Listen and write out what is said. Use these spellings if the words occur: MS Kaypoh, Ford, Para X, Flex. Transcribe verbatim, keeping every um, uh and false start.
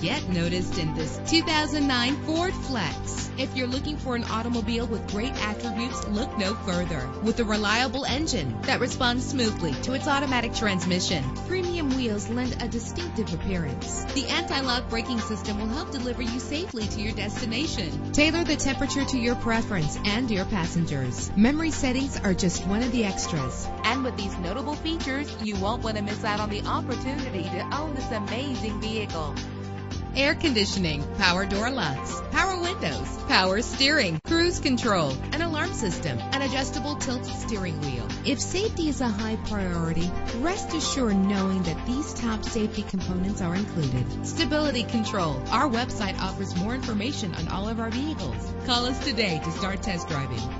Get noticed in this two thousand nine Ford Flex. If you're looking for an automobile with great attributes, look no further. With a reliable engine that responds smoothly to its automatic transmission, premium wheels lend a distinctive appearance. The anti-lock braking system will help deliver you safely to your destination. Tailor the temperature to your preference and your passengers. Memory settings are just one of the extras. And with these notable features, you won't want to miss out on the opportunity to own this amazing vehicle. Air conditioning, power door locks, power windows, power steering, cruise control, an alarm system, an adjustable tilt steering wheel. If safety is a high priority, rest assured knowing that these top safety components are included. Stability control. Our website offers more information on all of our vehicles. Call us today to start test driving.